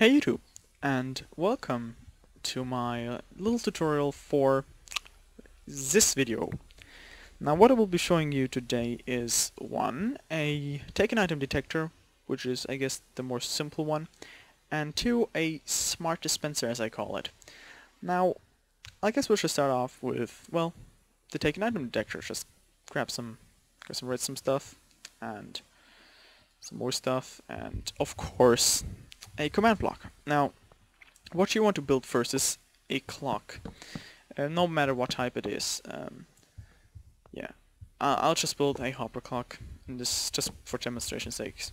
Hey YouTube, and welcome to my little tutorial for this video. Now what I will be showing you today is one, a taken item detector, which is I guess the more simple one, and two, a smart dispenser as I call it. Now I guess we should start off with, well, the taken item detector. Just grab some redstone stuff and some more stuff, and of course a command block. Now what you want to build first is a clock, no matter what type it is. I'll just build a hopper clock, and this just for demonstration sakes.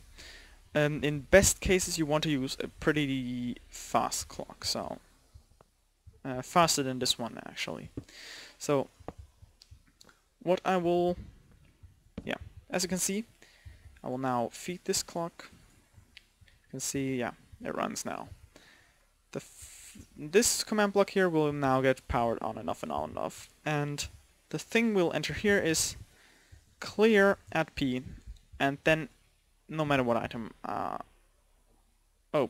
In best cases you want to use a pretty fast clock, so faster than this one actually. So what I will, as you can see, I will now feed this clock. You can see, it runs now. This command block here will now get powered on and off and on and off. And the thing we'll enter here is clear at P, and then no matter what item. Oh,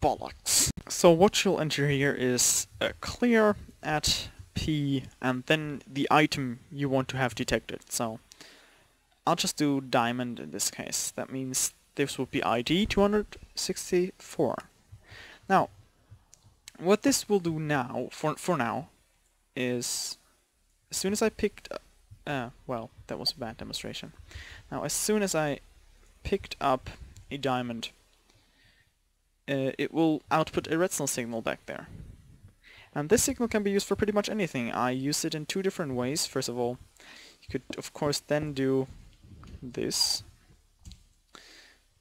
bollocks! So what you'll enter here is clear at P, and then the item you want to have detected. So I'll just do diamond in this case. That means this would be ID 264. Now, what this will do now, for now, is as soon as I picked up, well, that was a bad demonstration. Now, as soon as I picked up a diamond, it will output a redstone signal back there. And this signal can be used for pretty much anything. I use it in two different ways. First of all, you could of course then do this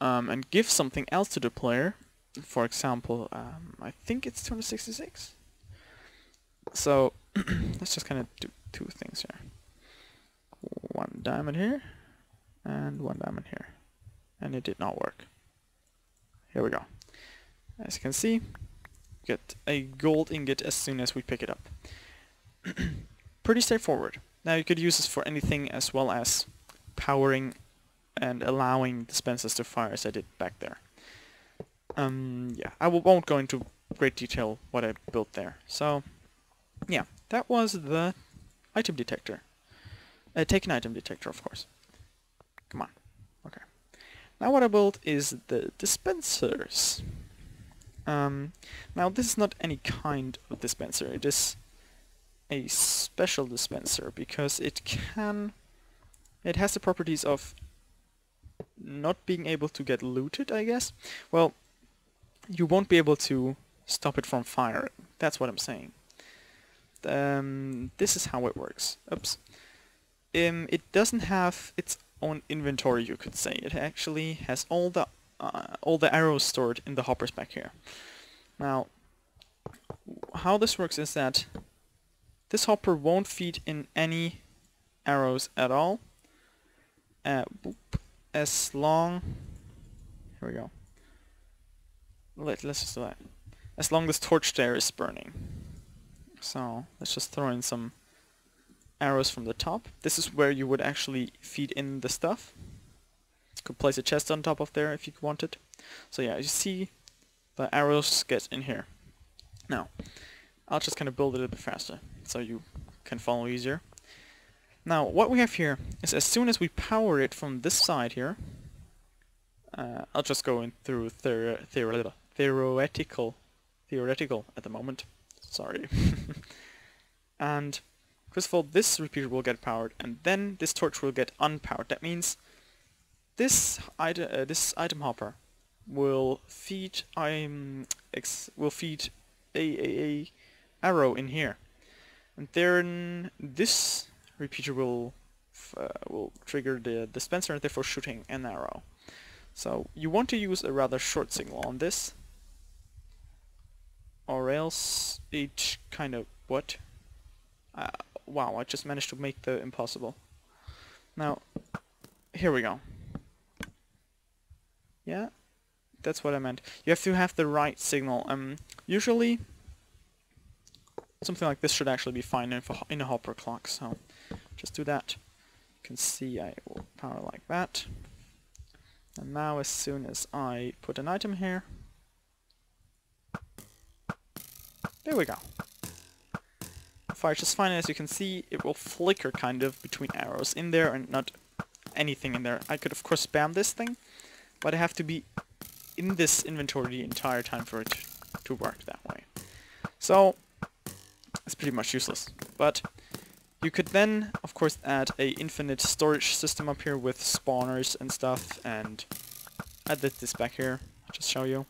and give something else to the player. For example, I think it's 266. So let's just kind of do two things here. One diamond here and one diamond here. And it did not work. Here we go. As you can see, get a gold ingot as soon as we pick it up. Pretty straightforward. Now you could use this for anything, as well as powering and allowing dispensers to fire as I did back there. I won't go into great detail what I built there. So yeah, that was the item detector. Taken item detector, of course. Come on. Okay. Now what I built is the dispensers. Now this is not any kind of dispenser, it is a special dispenser because it has the properties of not being able to get looted, I guess. Well, you won't be able to stop it from firing, that's what I'm saying. This is how it works. Oops. It doesn't have its own inventory, you could say. It actually has all the arrows stored in the hoppers back here. Now, how this works is that this hopper won't feed in any arrows at all, as long. Here we go. Let's just do that. As long as this torch there is burning. So let's just throw in some arrows from the top. This is where you would actually feed in the stuff. Could place a chest on top of there if you wanted. So yeah, you see the arrows get in here. Now, I'll just kind of build it a little bit faster so you can follow easier. Now, what we have here is as soon as we power it from this side here, I'll just go in through theoretical at the moment. Sorry. And first of all, this repeater will get powered, and then this torch will get unpowered. That means this item hopper will feed a arrow in here, and then this repeater will trigger the dispenser, and therefore shooting an arrow. So you want to use a rather short signal on this, or else it kind of what? Wow! I just managed to make the impossible. Now, here we go. Yeah, that's what I meant. You have to have the right signal. Usually, something like this should actually be fine in a hopper clock, so just do that. You can see I will power like that. And now as soon as I put an item here, there we go. Fires just fine, and as you can see, it will flicker kind of between arrows in there and not anything in there. I could of course spam this thing, but I have to be in this inventory the entire time for it to work that way. So it's pretty much useless. But you could then, of course, add a infinite storage system up here with spawners and stuff, and I did this back here, I'll just show you.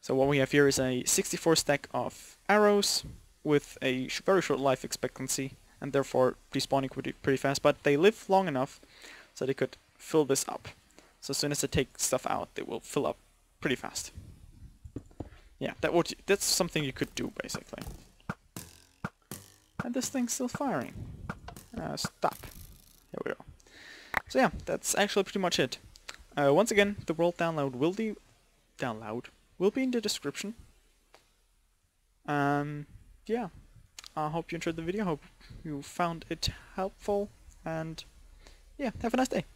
So what we have here is a 64 stack of arrows with a very short life expectancy, and therefore despawning pretty fast, but they live long enough so they could fill this up. So as soon as they take stuff out, they will fill up pretty fast. Yeah, that's something you could do, basically. And this thing's still firing. Stop. Here we go. So yeah, that's actually pretty much it. Once again, the world download will be in the description. Yeah. I hope you enjoyed the video. Hope you found it helpful. And yeah, have a nice day.